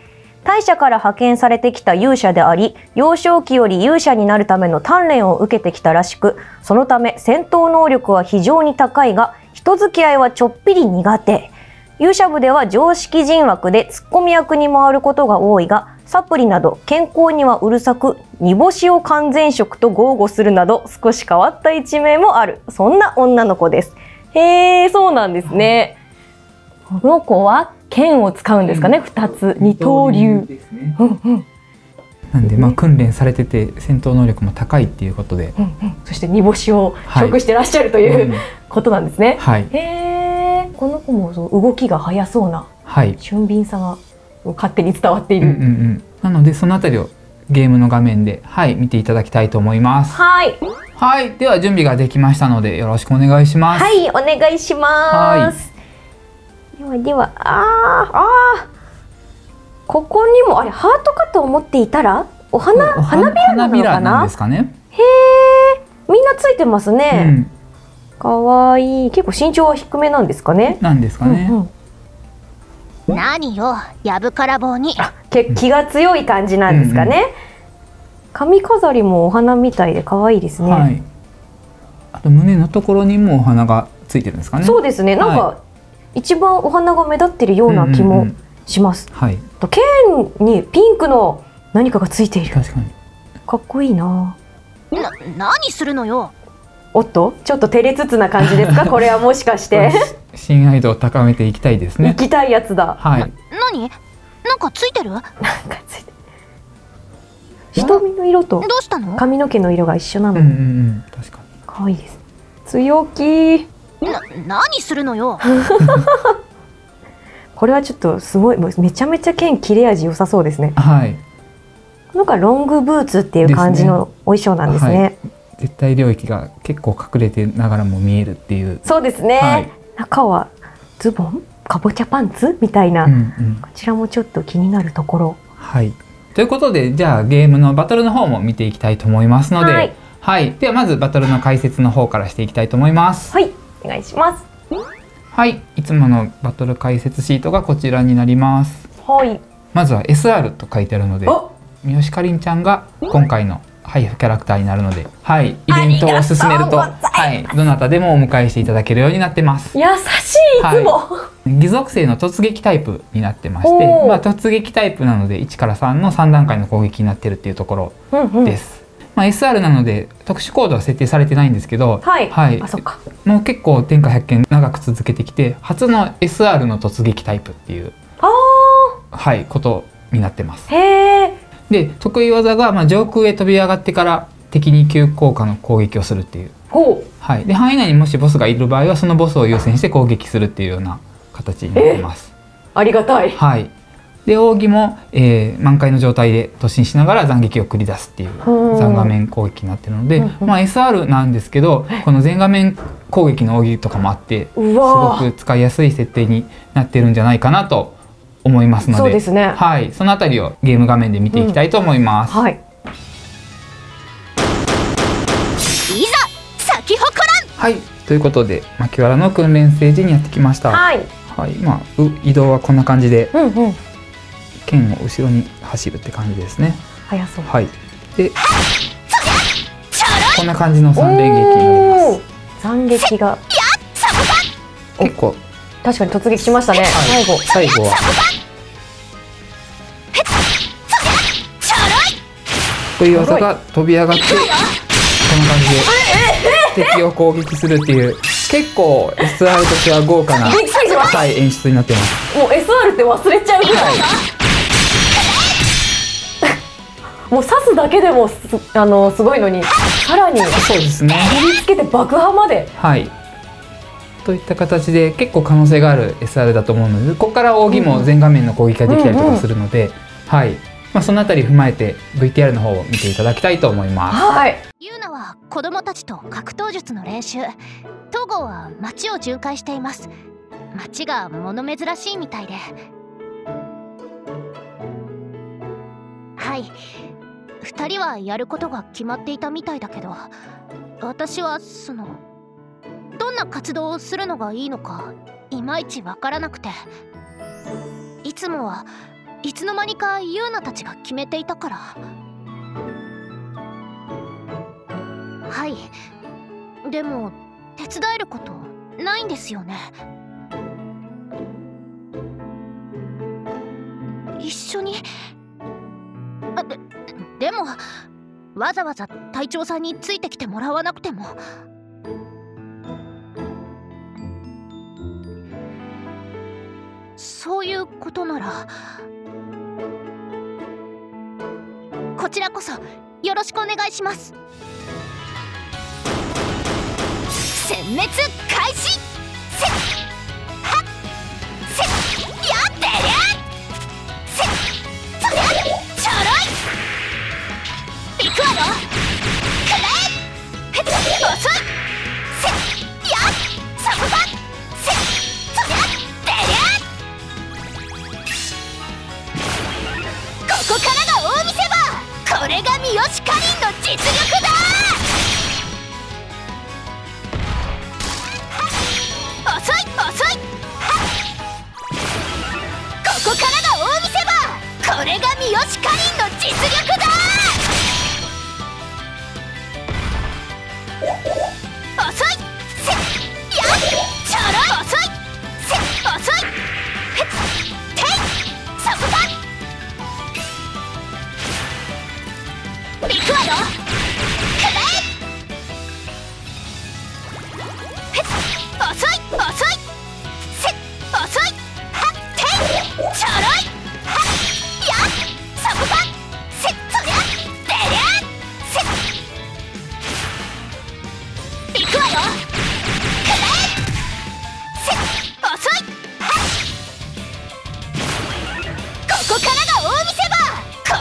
大社から派遣されてきた勇者であり、幼少期より勇者になるための鍛錬を受けてきたらしく、そのため戦闘能力は非常に高いが、人付き合いはちょっぴり苦手。勇者部では常識人枠でツッコミ役に回ることが多いが、サプリなど健康にはうるさく、煮干しを完全食と豪語するなど、少し変わった一面もある。そんな女の子です。へー、そうなんですね。この子は剣を使うんですかね、二、うん、つ二刀流。なんでまあ訓練されてて戦闘能力も高いっていうことで、うん、うん、そして煮干しを食してらっしゃるという、はい、ことなんですね。はい、へえ、この子もそう動きが速そうな、はい、俊敏さが勝手に伝わっている。うんうんうん、なのでそのあたりをゲームの画面ではい見ていただきたいと思います。はい。はい、では準備ができましたのでよろしくお願いします。はい、お願いします。ではでは、あーあー、ここにもあれハートかと思っていたらお花、お花びらなのかな、ですかね。へえ、みんなついてますね。うん、かわいい。結構身長は低めなんですかね。なんですかね。うんうん、何よ、やぶから棒に。あ、け、気が強い感じなんですかね。うんうん、髪飾りもお花みたいで可愛いですね。はい、あと胸のところにもお花がついてるんですかね。そうですね。なんか。はい、一番お花が目立っているような気もします。と剣にピンクの何かがついている。確かに。かっこいいな。な、何するのよ。おっと、ちょっと照れつつな感じですか。これはもしかして。信愛度を高めていきたいですね。いきたいやつだ。はい。な、何？なんかついてる？なんかついてる。瞳の色と髪の毛の色が一緒なの。うんうんうん、確かに。可愛いです。強気な、何するのよこれはちょっとすごい、めちゃめちゃ剣切れ味良さそうですね。はい、なんかロングブーツっていう感じのお衣装なんですね。ですね、はい、絶対領域が結構隠れてながらも見えるっていう。そうですね、はい、中はズボンかぼちゃパンツみたいな、うん、うん、こちらもちょっと気になるところ。はい、ということで、じゃあゲームのバトルの方も見ていきたいと思いますので、はい、はい、ではまずバトルの解説の方からしていきたいと思います。はい、お願いします。はい、いつものバトル解説シートがこちらになります。はい、まずは エスアール と書いてあるので、三好かりんちゃんが今回の配布キャラクターになるので、はい、イベントを進めると、はい、どなたでもお迎えしていただけるようになってます。優しい、いつも、はい、義属性の突撃タイプになってまして、まあ、突撃タイプなのでいちからさんのさんだんかいの攻撃になってるっていうところです、うん、うん、まあ エスアール なので特殊コードは設定されてないんですけど、はい、はい、あ、そっか、もう結構天下百剣長く続けてきて初の エスアール の突撃タイプっていう、はい、ことになってます。へで、得意技が、まあ、上空へ飛び上がってから敵に急降下の攻撃をするっていう、はい、で範囲内にもしボスがいる場合はそのボスを優先して攻撃するっていうような形になってます。ありがたい、はい、で奥義も、えー、満開の状態で突進しながら斬撃を繰り出すっていう全画面攻撃になってるので、まあ、エスアール なんですけどこの全画面攻撃の奥義とかもあってすごく使いやすい設定になってるんじゃないかなと思いますの で, そうです、ね、はい、その辺りをゲーム画面で見ていきたいと思います。うん、はい、いざ咲き誇らん、はい、ということで牧原の訓練ステージにやってきました。はい、はい、まあ、う移動はこんな感じで。うん、うん、剣を後ろに走るって感じですね。速そう。はい。で、こんな感じの三連撃になります。斬撃が結構確かに突撃しましたね。はい、最後最後はという技が飛び上がってこんな感じで敵を攻撃するっていう結構 エスアール としては豪華な高い演出になってます。もう エスアール って忘れちゃうぐらい。もう刺すだけでもすあのすごいのに、さらにそうですね、取り付けて爆破まで、はいといった形で結構可能性がある エスアール だと思うので、ここから扇も全画面の攻撃ができたりとかするので、はい、まあ、そのあたり踏まえて ブイティーアール の方を見ていただきたいと思います。はい、ユーナは子供たちと格闘術の練習、東郷は町を巡回しています。町が物珍しいみたいで、はい、ふたりはやることが決まっていたみたいだけど、私はそのどんな活動をするのがいいのかいまいちわからなくて、いつもはいつの間にかユーナたちが決めていたから。はい、でも手伝えることないんですよね。一緒にあででもわざわざ隊長さんについてきてもらわなくても。そういうことならこちらこそよろしくお願いします。殲滅開始。せはっせやってりゃ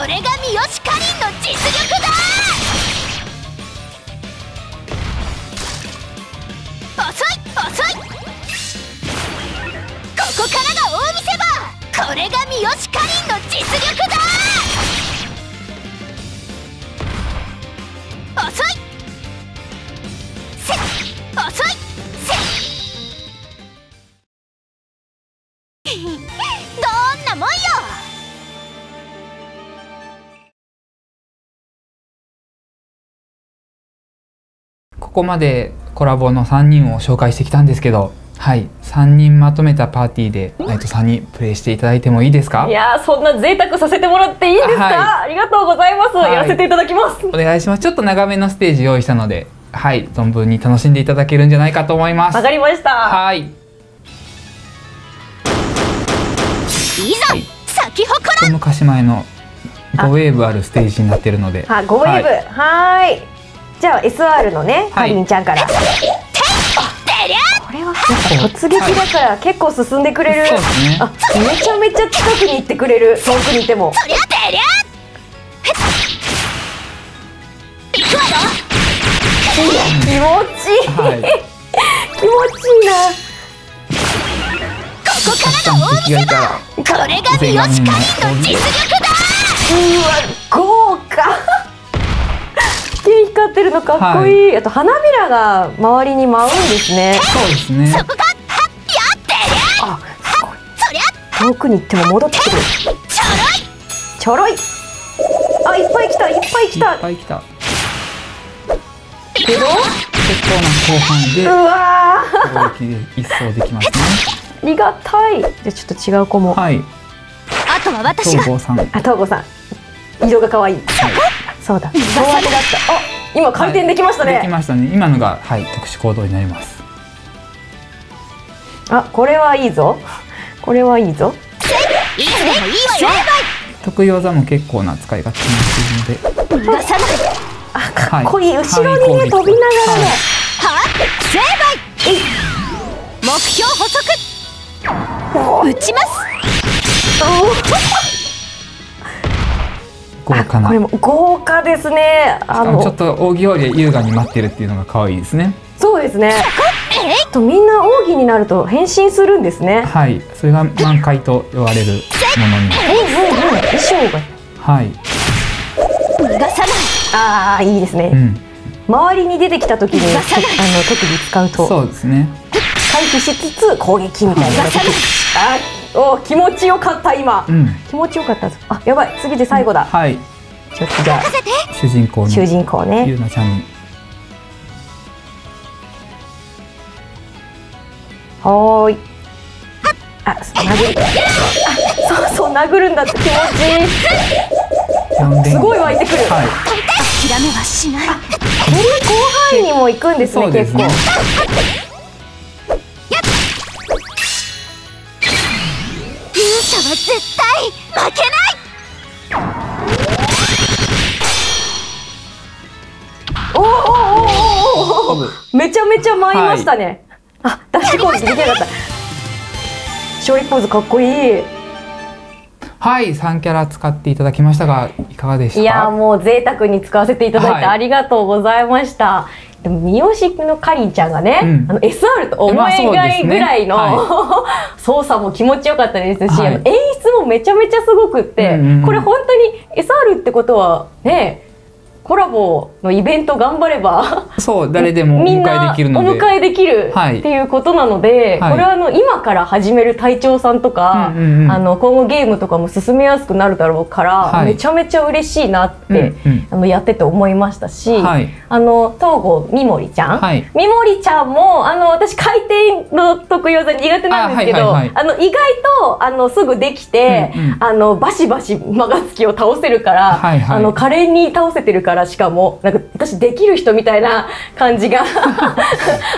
これが三好かりんの実力だ。遅い遅い、ここからが大見せ場。これが三好かりんの実力だ。遅いせ遅いせどんなもんよ。ここまでコラボのさんにんを紹介してきたんですけど、はい、さんにんまとめたパーティーでナイトさんにプレイしていただいてもいいですか？いやー、そんな贅沢させてもらっていいんですか？はい、ありがとうございます、はい、やらせていただきます。お願いします。ちょっと長めのステージ用意したので、はい、存分に楽しんでいただけるんじゃないかと思います。わかりました。はい。いざ、咲きほこら。この鹿島へのごウェーブあるステージになってるので、あ、ごウェーブ、はい。はじゃあ エスアール のね、かりんちゃんから。これは突撃だから結構進んでくれる。あ、めちゃめちゃ近くに行ってくれる。遠くにいても。そりゃ出りゃ。行くわよ。気持ちいい。気持ちいいな。ここからが大見せ場。これが三好かりんの実力だ。うわ、豪華。光ってるのかっこいい。あと花びらが周りに舞うんですね。そうですね。あ、すごい。遠くに行っても戻ってくる。ちょろい。あ、いっぱい来た、いっぱい来た。いっぱい来た。けど、結構な後半で一掃できますね。ありがたい。じゃあちょっと違う子も。はい。あとは私が。東郷さん。あ、東郷さん。色が可愛い。そうだ。そうだった。あ。今回転できましたね。できましたね。今のが、はい、特殊行動になります。あ、これはいいぞ。これはいいぞ。いいね、いいわよ。得意技も結構な使いが決まっているので。あ、かっこいい。後ろにね、飛びながらね。はっ、成敗。目標捕捉。打ちます。これも豪華ですね。あのちょっと扇より優雅に待ってるっていうのが可愛いですね。そうですね。とみんな扇になると変身するんですね。はい、それが満開と呼ばれるものに。うんうんうん、衣装が。はい。逃がさない。ああ、いいですね。うん、周りに出てきた時に、あの特技使うと。そうですね。回避しつつ攻撃みたいな。あ。お、気持ちよかった今、うん、気持ちよかった。あ、やばい、次で最後だ。うん、はい。ちょっとじゃあ主人公に。主人公ね。ゆうなちゃんに。はーい。あ、殴る。あ、そうそう、殴るんだって気持ちいい。すごい湧いてくる。はい、諦めはしない。これ広範囲にも行くんですね、結構。絶対負けない。おおおおおお、めちゃめちゃ舞いましたね。はい、あ、ダッシュ攻撃できなかった。勝利ポーズかっこいい。はい、さんキャラ使っていただきましたがいかがでしたか？いや、もう贅沢に使わせていただいて、はい、ありがとうございました。でも三好のかりんちゃんがね、うん、あの エスアール と思えないぐらいの、まあそうですね、はい、操作も気持ちよかったですし、はい、演出もめちゃめちゃすごくって、これ本当に エスアール ってことはね、コラボのイベント頑張ればそう誰でもお迎えできるので、みんなお迎えできるっていうことなので、はい、これはあの今から始める隊長さんとか、あの今後ゲームとかも進めやすくなるだろうから、はい、めちゃめちゃ嬉しいなって、うんうん、あのやってて思いましたし、はい、あの東郷みもりちゃん、はい、みもりちゃんもあの私回転の得意技苦手なんですけど、あの意外とあのすぐできて、うんうん、あのバシバシマガツキを倒せるから、はいはい、あの可憐に倒せてるから。しかもなんか私できる人みたいな感じが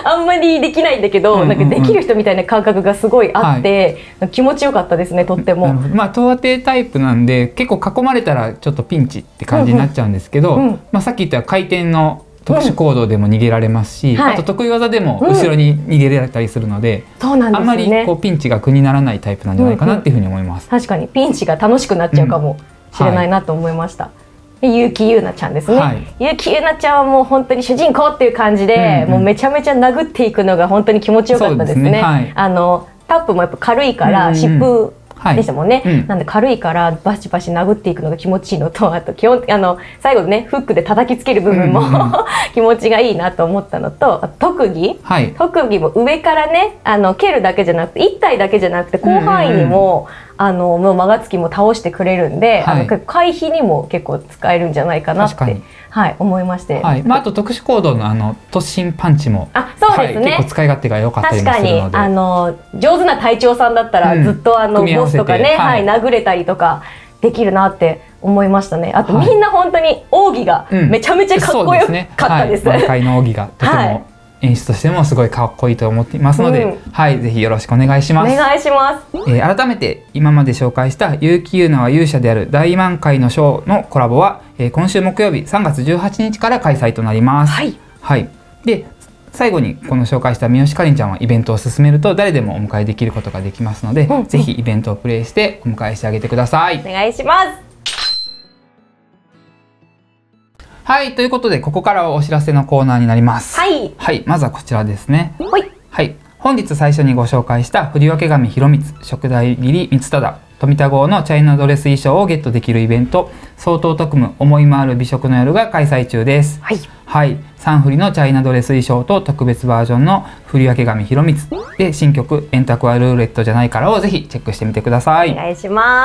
あんまりできないんだけど、なんかできる人みたいな感覚がすごいあって、はい、気持ちよかったですね、とっても。まあ東亜タイプなんで結構囲まれたらちょっとピンチって感じになっちゃうんですけど、まあさっき言った回転の特殊行動でも逃げられますし、うん、はい、あと得意技でも後ろに逃げられたりするので、あんまりこうピンチが苦にならないタイプなんじゃないかなっていうふうに思います。うんうん、確かにピンチが楽しくなっちゃうかも。うん、しれないなと思いました。結城優奈ちゃんですね。結城優奈ちゃんはもう本当に主人公っていう感じで、もうめちゃめちゃ殴っていくのが本当に気持ちよかったですね。あのタップもやっぱ軽いから疾風でしたもんね。なんで軽いからバシバシ殴っていくのが気持ちいいのと、あと基本あの最後ねフックで叩きつける部分も気持ちがいいなと思ったのと、特技特技も上からねあの蹴るだけじゃなくていち体だけじゃなくて広範囲にも。あのもうマガツキも倒してくれるんで、はい、あの回避にも結構使えるんじゃないかなって、はい、思いまして、はい、まあ、あと特殊行動のあの突進パンチも、あ、そうですね、はい、結構使い勝手が良かったりもするので、確かにあの上手な隊長さんだったら、うん、ずっとあのボスとかね、はい、はい、殴れたりとかできるなって思いましたね。あと、はい、みんな本当に奥義がめちゃめちゃかっこよかったです。毎回の奥義がとても、はい、演出としてもすごいかっこいいと思っていますので、うん、はい、ぜひよろしくお願いします。お願いします。えー、改めて今まで紹介した結城優奈は勇者である大満開の章のコラボは、えー、今週木曜日さんがつじゅうはちにちから開催となります。はい、はい。で、最後にこの紹介した三好かりんちゃんはイベントを進めると誰でもお迎えできることができますので、うん、ぜひイベントをプレイしてお迎えしてあげてください。お願いします。はい、ということでここからはお知らせのコーナーになります。はい、はい、まずはこちらですね。はい、はい、本日最初にご紹介した振り分け神ひろみつ、食代義理光忠、富田郷のチャイナドレス衣装をゲットできるイベント相当特務思い回る美食の夜が開催中です。はい、はい、サンフリのチャイナドレス衣装と特別バージョンの振り分け神ひろみつで新曲円卓はルーレットじゃないからをぜひチェックしてみてください。お願いしま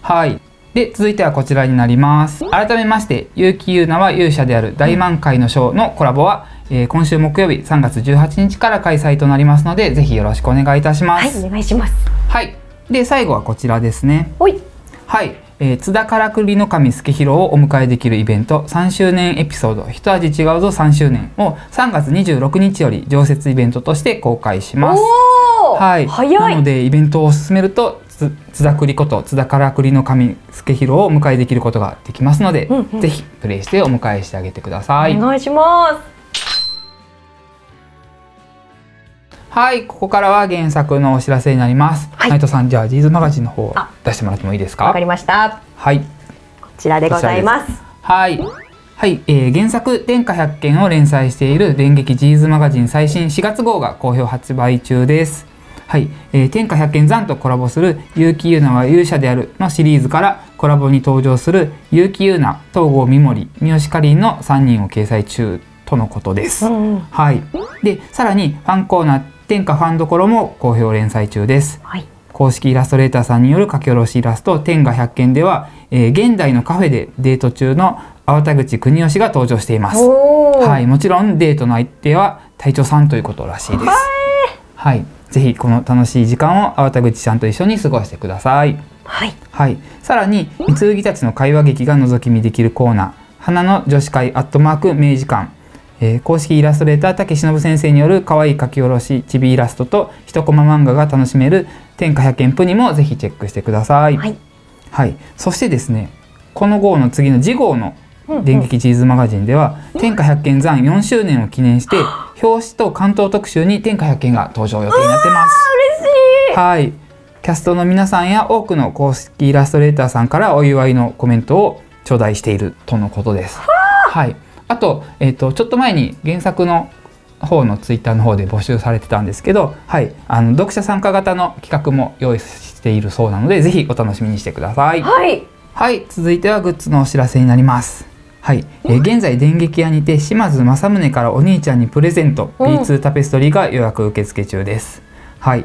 す。はい。で、続いてはこちらになります。改めまして、結城優奈は勇者である大満開の章のコラボは、えー、今週木曜日さんがつじゅうはちにちから開催となりますので、ぜひよろしくお願いいたします。はい、お願いします。はい。で、最後はこちらですね。はい。はい。えー、津田からくりの神助弘をお迎えできるイベントさんしゅうねんエピソード一味違うぞさんしゅうねんをさんがつにじゅうろくにちより常設イベントとして公開します。はい、早い。なのでイベントを進めると津田栗こと津田からくりの神助弘をお迎えできることができますので、うん、うん、ぜひプレイしてお迎えしてあげてください。お願いします。はい、ここからは原作のお知らせになります。はい、内藤さん、じゃあジーズマガジンの方出してもらってもいいですか？わかりました。はい、こちらでございます。はい、はい、えー、原作天下百件を連載している電撃ジーズマガジン最新しがつごうが好評発売中です。はい、えー、天下百件斬とコラボする結城優奈は勇者であるのシリーズからコラボに登場する結城優奈、東郷みもり、三好かりんのさんにんを掲載中とのことです。うん、はい。で、さらにファンコーナー天下ファンどころも好評連載中です、はい、公式イラストレーターさんによる書き下ろしイラスト「天下百件」では、えー、現代のカフェでデート中の粟田口国芳が登場しています。はい、もちろんデートの相手は隊長さんということらしいです。はい、ぜひこの楽しい時間を粟田口さんと一緒に過ごしてください。はい、はい、さらに三木たちの会話劇が覗き見できるコーナー「花の女子会アットマーク明治館」えー、公式イラストレーター竹忍先生による可愛い書き下ろしチビイラストと一コマ漫画が楽しめる天下百件プにもぜひチェックしてください。はい、はい、そしてですね、この号の次の次号の電撃ジーズマガジンでは、うん、うん、天下百件斬よんしゅうねんを記念して表紙と関東特集に天下百件が登場予定になってます。嬉しい。はい、キャストの皆さんや多くの公式イラストレーターさんからお祝いのコメントを頂戴しているとのことです。はい、あと、えっと、ちょっと前に原作の方のツイッターの方で募集されてたんですけど、はい、あの読者参加型の企画も用意しているそうなので、ぜひお楽しみにしてください。はい、はい、続いてはグッズのお知らせになります。はい、えー、現在電撃屋にて島津正宗からお兄ちゃんにプレゼント ビーツー タペストリーが予約受付中です。はい、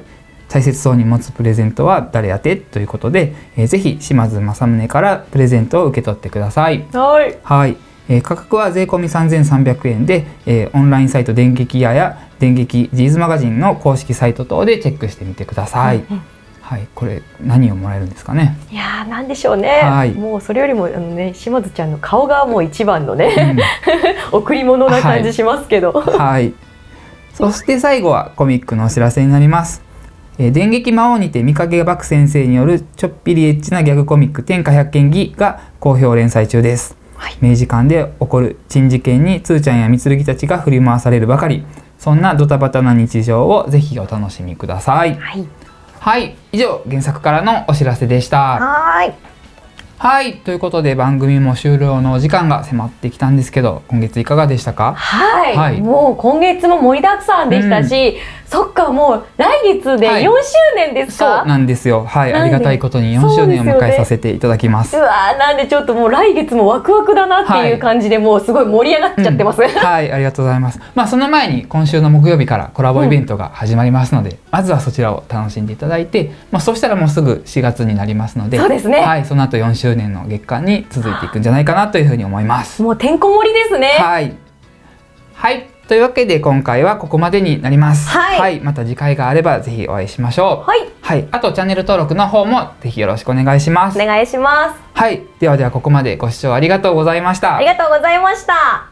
大切そうに持つプレゼントは誰宛てということで、えー、ぜひ島津正宗からプレゼントを受け取ってください。はい。はい。えー、価格は税込みさんぜんさんびゃくえんで、えー、オンラインサイト電撃屋や電撃ジーズマガジンの公式サイト等でチェックしてみてください。うん、うん、はい、これ何をもらえるんですかね。いやー、なんでしょうね。はい、もうそれよりもあのね、島津ちゃんの顔がもう一番のね、うん、贈り物な感じしますけど。はい、はい。そして最後はコミックのお知らせになります。えー、電撃魔王にて見かけ漠先生によるちょっぴりエッチなギャグコミック天下百件義が好評連載中です。明治館で起こる珍事件につーちゃんやみつるぎたちが振り回されるばかり、そんなドタバタな日常をぜひお楽しみください。はい、はい、以上原作からのお知らせでした。はい、はい、ということで番組も終了のお時間が迫ってきたんですけど、今月いかがでしたか？はい、はい、もう今月も盛りだくさんでしたし、うん、そっか、もう来月でよんしゅうねんですか？はい、そうなんですよ。はい、ありがたいことによんしゅうねんを迎えさせていただきます。うわー、なんでちょっともう来月もワクワクだなっていう感じで、もうすごい盛り上がっちゃってます。はい、うん、はい、ありがとうございます。まあその前に今週の木曜日からコラボイベントが始まりますので、うん、まずはそちらを楽しんでいただいて、まあそうしたらもうすぐしがつになりますので、そうですね。はい、その後よんしゅうねん年の月間に続いていくんじゃないかなというふうに思います。もうてんこ盛りですね。はい。はい。というわけで今回はここまでになります。はい、はい。また次回があればぜひお会いしましょう。はい。はい。あとチャンネル登録の方もぜひよろしくお願いします。お願いします。はい。ではではここまでご視聴ありがとうございました。ありがとうございました。